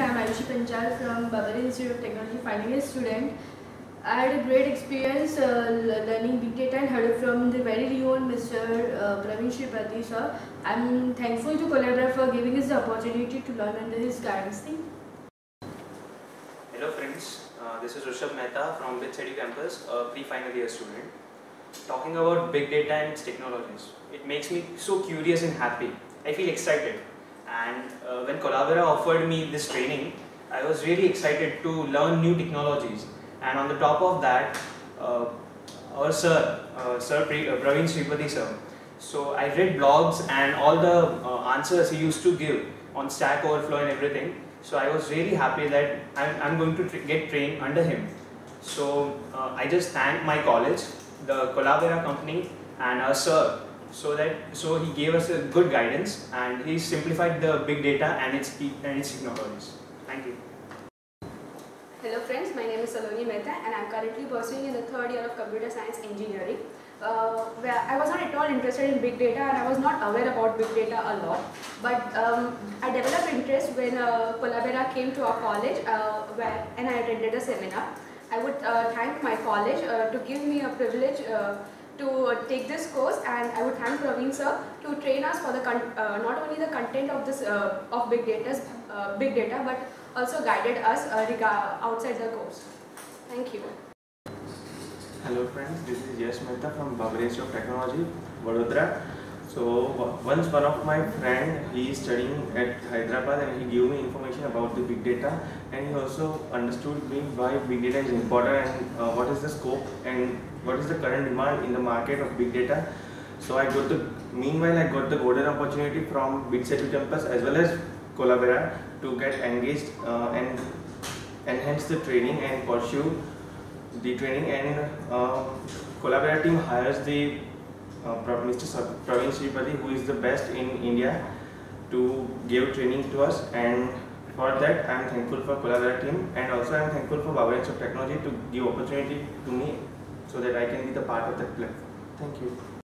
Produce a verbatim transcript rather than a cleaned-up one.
I am Aishi Panchal from Bagar Institute of Technology, final year student. I had a great experience uh, learning big data and heard it from the very renowned Mister Uh, Praveen Sripati sir. I am thankful to Collabera for giving us the opportunity to learn under his guidance. Hello friends, uh, this is Rishabh Mehta from B I T S Edu campus, a pre-final year student. Talking about big data and its technologies, it makes me so curious and happy. I feel excited. And uh, when Collabera offered me this training, I was really excited to learn new technologies. And on the top of that, uh, our sir, uh, Sir Praveen Sripati sir. So I read blogs and all the uh, answers he used to give on Stack Overflow and everything. So I was really happy that I'm, I'm going to tra get trained under him. So uh, I just thank my college, the Collabera company, and our sir. So that so he gave us a good guidance and he simplified the big data and its and its technologies. Thank you. Hello friends, my name is Saloni Mehta and I am currently pursuing in the third year of computer science engineering. Uh, where I was not at all interested in big data and I was not aware about big data a lot. But um, I developed interest when uh, Collabera came to our college uh, where and I attended a seminar. I would uh, thank my college uh, to give me a privilege. Uh, to take this course, and I would thank Praveen sir to train us for the con uh, not only the content of this uh, of big data, uh, big data, but also guided us uh, outside the course. Thank you. Hello friends, this is Yash Mehta from Bagar Institute of Technology, Vadodara. So once one of my friend, he is studying at Hyderabad, and he gave me information about the big data, and he also understood me why big data is important and uh, what is the scope and what is the current demand in the market of big data. So I got the meanwhile I got the golden opportunity from B I T S Edu campus as well as Collabera to get engaged uh, and enhance the training and pursue the training, and uh, Collabera team hires the uh, Mister Praveen Sripati, who is the best in India, to give training to us, and for that I am thankful for Collabera team, and also I am thankful for Bhubaneswar Institute of Technology to give opportunity to me, so that I can be the part of that platform. Thank you.